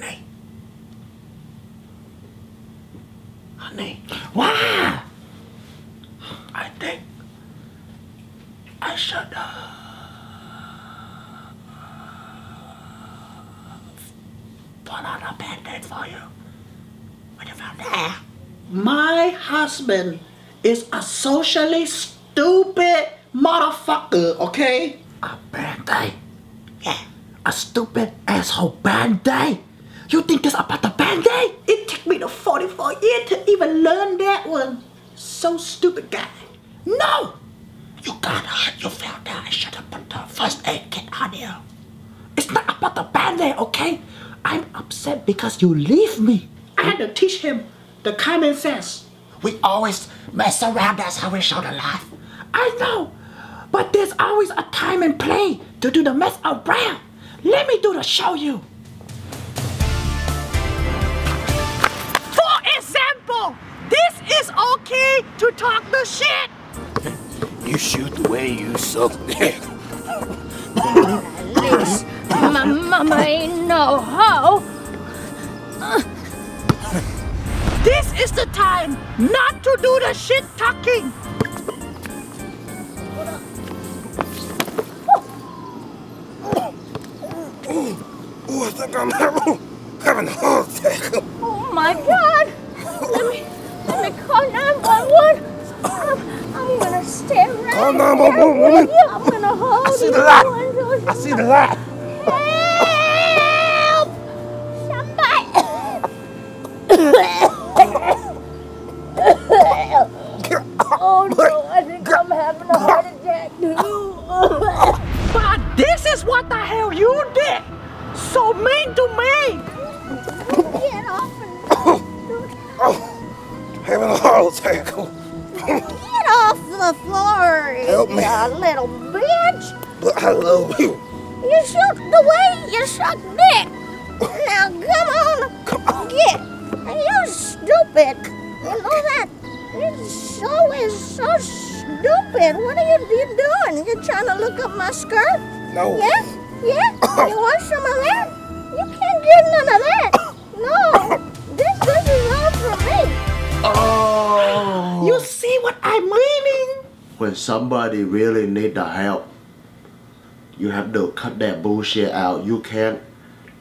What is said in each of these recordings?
Honey. Honey. Why? I think I should put on a band-aid for you. What about that? My husband is a socially stupid motherfucker, okay? A band-aid? Yeah. A stupid asshole band-aid? You think this about the band-aid? It took me to 44 years to even learn that one. So stupid guy. No! You got hurt, you fell down. I should have put the first aid kit on you. It's not about the band-aid, okay? I'm upset because you leave me. I had to teach him the common sense. We always mess around, that's how we show the life. I know, but there's always a time and place to do the mess around. Let me do the show you. For example, this is okay to talk the shit. You shoot the way you suck dick. At least my mama ain't no hoe. This is the time not to do the shit talking. Oh, I think I'm having a heart attack. Oh my God! Let me call 911. I'm gonna stay right. Call 911. I'm gonna hold you. I see the light. I see the light. Help! Somebody! Oh no! I think I'm having a heart attack. But this is what the hell you did. So mean to me! Get off and... Having a heart attack. Get off the floor, help you me. Little bitch! But I love you. You shook the way you suck dick. Now come on. Get. You stupid. You know that? It's so stupid. What are you doing? You trying to look up my skirt? No. Yeah? Yeah? You want some of that? You can't get none of that. No. This is all for me. Oh. You see what I'm meaning? When somebody really needs the help, you have to cut that bullshit out. You can't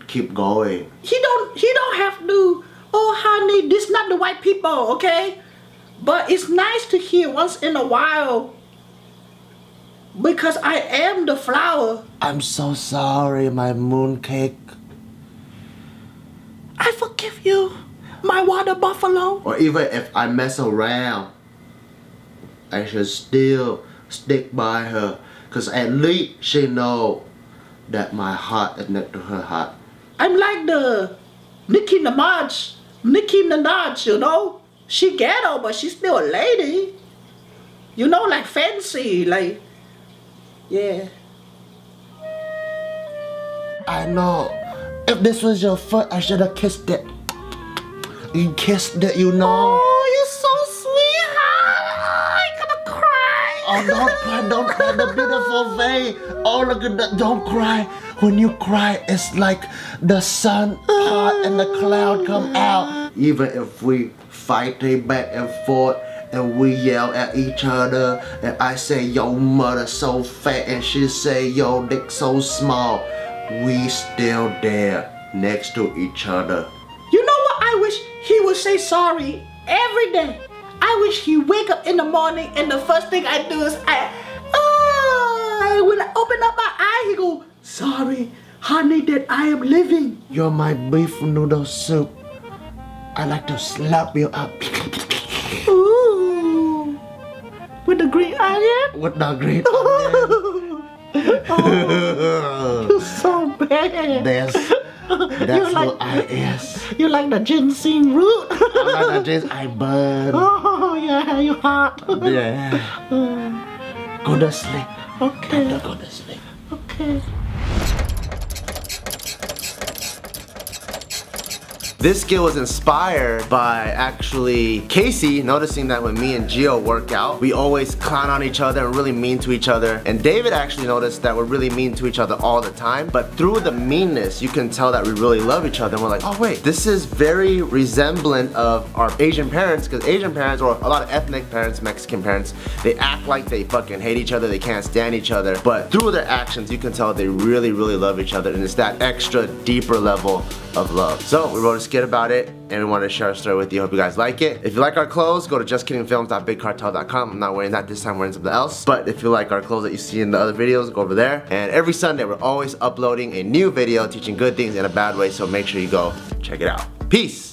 keep going. He don't have to, oh honey, this not the white people, okay? But it's nice to hear once in a while. Because I am the flower. I'm so sorry, my mooncake. I forgive you, my water buffalo. Or even if I mess around, I should still stick by her. Because at least she knows that my heart is next to her heart. I'm like the Nicki Minaj, you know? She ghetto, but she's still a lady. You know, like fancy, like... Yeah. I know. If this was your foot, I should have kissed it. You kissed it, you know. Oh, you're so sweet, huh? I'm gonna cry. Oh, don't cry. The beautiful vein. Oh, look at that. Don't cry. When you cry, it's like the sun part and the cloud come out. Even if we fighting back and forth, and we yell at each other, and I say, yo mother so fat, and she say, yo dick so small. We still there, next to each other. You know what I wish? He would say sorry every day. I wish he wake up in the morning, and the first thing I do is when I open up my eye, he go, sorry, honey, that I am living. You're my beef noodle soup. I like to slap you up. With the green onion? With the green onion. Oh, you're so bad. That's like, who I is. You like the ginseng root? I like the ginseng, I burn. Oh, yeah, you hot. Yeah. Go to sleep. Okay. Better go to sleep. Okay. This skill was inspired by actually Casey noticing that when me and Gio work out, we always clown on each other and really mean to each other. And David actually noticed that we're really mean to each other all the time, but through the meanness, you can tell that we really love each other. And we're like, oh wait, this is very resemblant of our Asian parents, because Asian parents, or a lot of ethnic parents, Mexican parents, they act like they fucking hate each other, they can't stand each other, but through their actions, you can tell they really, really love each other, and it's that extra deeper level of love. So we wrote a skit about it, and we wanted to share our story with you. Hope you guys like it. If you like our clothes, go to JustKiddingFilms.BigCartel.com. I'm not wearing that this time, I'm wearing something else. But if you like our clothes that you see in the other videos, go over there. And every Sunday, we're always uploading a new video teaching good things in a bad way, so make sure you go check it out. Peace!